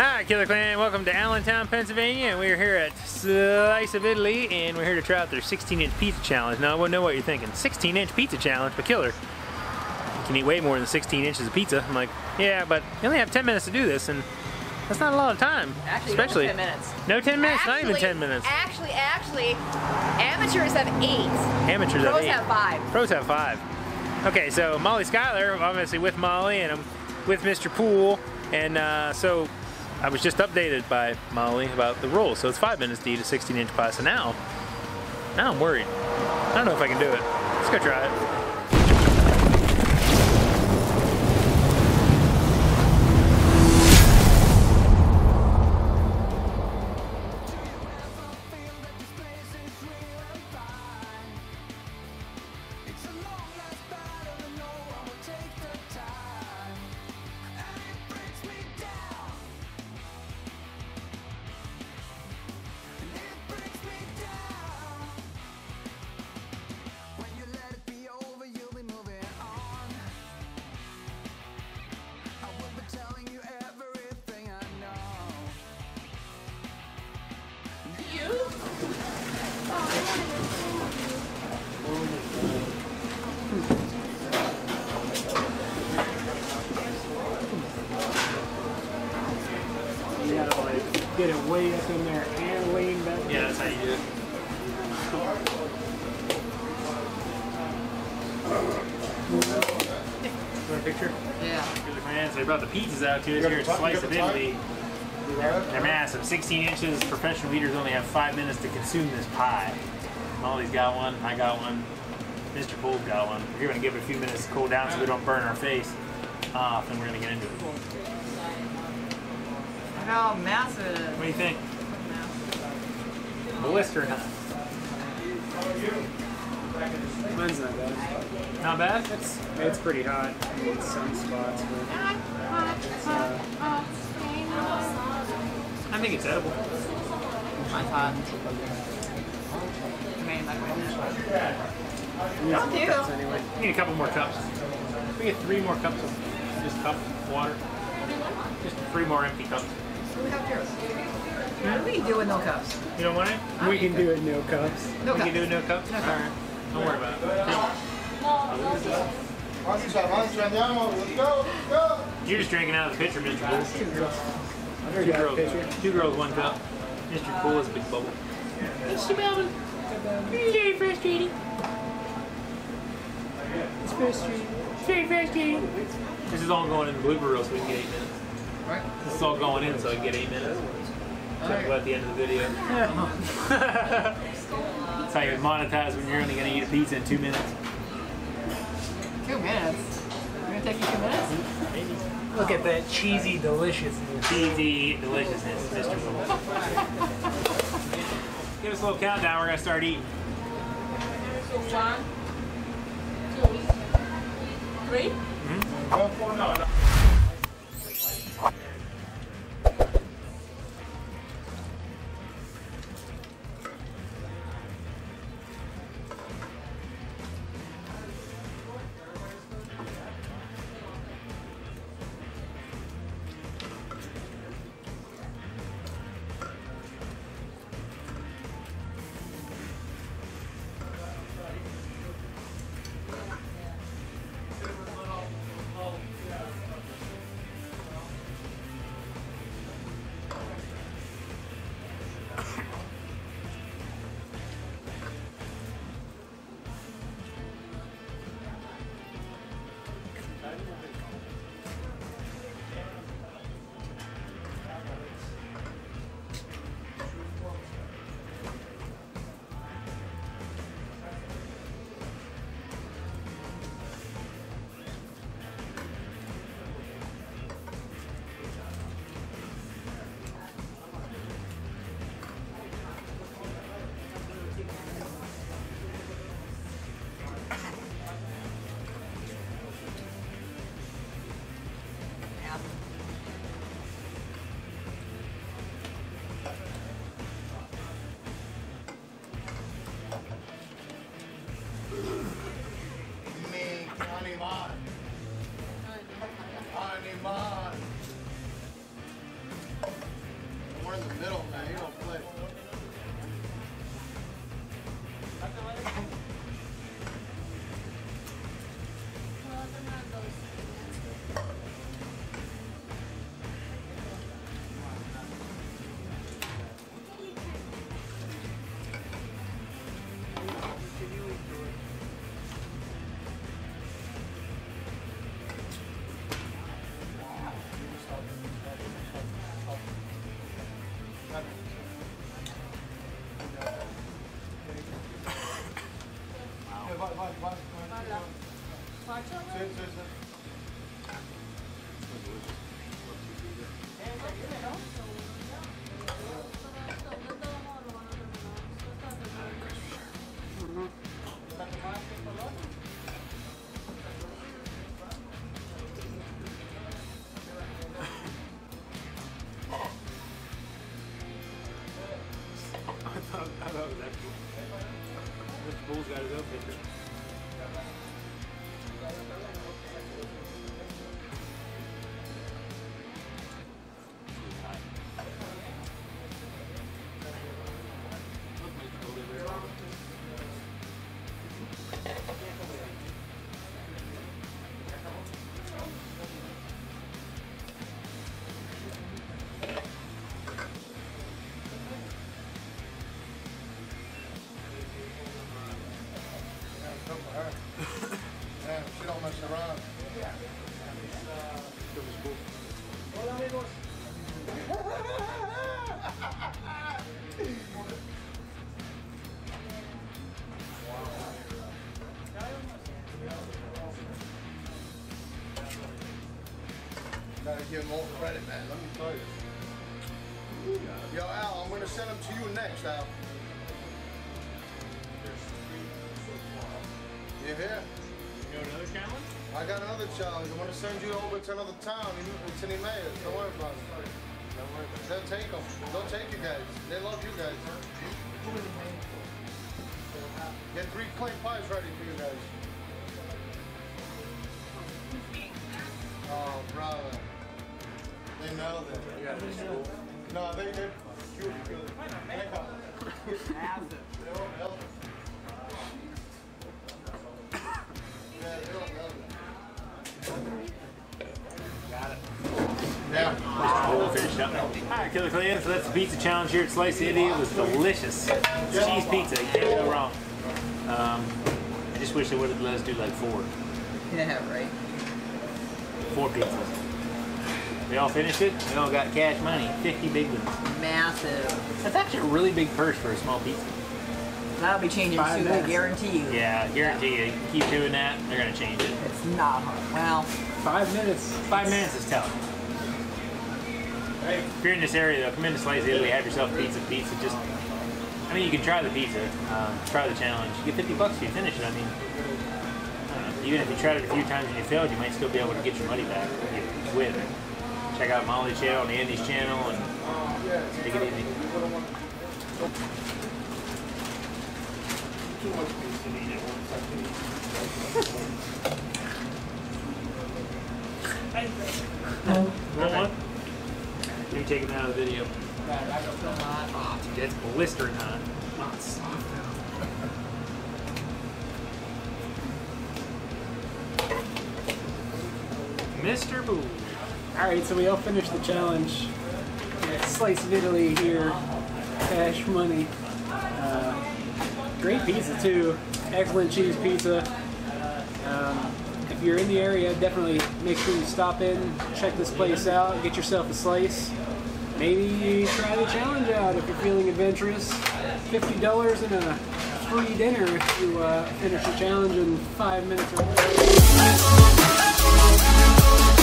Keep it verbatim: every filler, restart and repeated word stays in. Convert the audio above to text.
Hi, Killer Clan. Welcome to Allentown, Pennsylvania, and we're here at Slice of Italy, and we're here to try out their sixteen inch pizza challenge. Now, I wouldn't know what you're thinking. sixteen inch pizza challenge, but Killer, you can eat way more than sixteen inches of pizza. I'm like, yeah, but you only have ten minutes to do this, and that's not a lot of time. Actually, especially no ten minutes. No ten minutes? Actually, not even ten minutes. Actually, actually, amateurs have eight. Amateurs have eight. Pros have five. Pros have five. Okay, so Molly Schuyler, obviously with Molly, and I'm with Mister Poole, and uh, so I was just updated by Molly about the rules. So it's five minutes to eat a sixteen inch pasta. Now, now I'm worried. I don't know if I can do it. Let's go try it. Get it way up in there and lean back. Yeah, that's how you do it. You want a picture? Yeah. So they brought the pizzas out to us here at Slice of Italy. They're, they're massive. sixteen inches. Professional eaters only have five minutes to consume this pie. Molly's got one. I got one. Mister Poole got one. We're going to give it a few minutes to cool down so we don't burn our face off, and we're going to get into it. How massive it is. What do you think? Blister nut. Mine's not bad. Not bad? It's, it's pretty hot. I mean, some spots, but it's hot. Uh, I think it's edible. Mine's hot. I made my way. I'll do. Anyway. We need a couple more cups. We get three more cups of just cup water. Just three more empty cups. What do we do with no cups? You don't want it? We can do it no cups. No we cups. can do it no cups? No All cups. Right. Don't worry about it. You're just drinking out of the pitcher, Mister Poole. Two girls. Two girls, picture. Two girls, one cup. Mister Poole is a big bubble. Mister Melvin. It's very frustrating. It's frustrating. It's very frustrating. This is all going in the blooper reel so we can get eight minutes. Right. This is all going in so I can get eight minutes. So right. At the end of the video. That's how you monetize when you're only going to eat a pizza in two minutes. Two minutes? You're going to take you two minutes? Maybe. Look at that cheesy deliciousness. Cheesy deliciousness, Mister Poole. Give us a little countdown. We're going to start eating. One, two, three. Mm-hmm. gotta go pitcher. Gotta give him all credit, man. Let me tell you. Yo, Al, I'm gonna send him to you next, Al. You hear? You got another challenge? I got another challenge. I want to send you over to another town. You meet Lieutenant Mayor. Don't worry about it. Don't worry about it. They'll take them. They'll take you guys. They love you guys. Get three clay pies ready for you guys. Oh, brother. They know that. You got this school. No, they did. Cute. Make up. Yeah, they don't know that. Got it. Yeah. All right, Killer Clan, so that's the pizza challenge here at Slice of Italy. It was delicious. It's cheese pizza. You can't go wrong. Um, I just wish they would have let us do like four. Yeah, right. Four pizzas. They all finished it. They all got cash money. fifty big ones. Massive. That's actually a really big purse for a small pizza. That'll be changing soon, I guarantee you. Yeah, I guarantee you. Keep doing that, they're going to change it. It's not hard. Well, five minutes. Five minutes is tough. Hey, if you're in this area, though, come in to Slice of Italy, have yourself a pizza. Pizza, just, I mean, you can try the pizza, um, try the challenge. You get fifty bucks if you finish it, I mean. Even if you tried it a few times and you failed, you might still be able to get your money back with it. Check out Molly's channel and Andy's channel and take it easy. Too much pizza to eat at once. What? You're taking that out of the video. Oh, dude, that's blistering hot. Oh, it's soft now. Mister Poole. Alright, so we all finished the challenge. Slice of Italy here. Cash money. Uh, great pizza, too. Excellent cheese pizza. Um, if you're in the area, definitely make sure you stop in, check this place out, get yourself a slice. Maybe try the challenge out if you're feeling adventurous. fifty dollars and a free dinner if you uh, finish the challenge in five minutes or more. We'll be right back.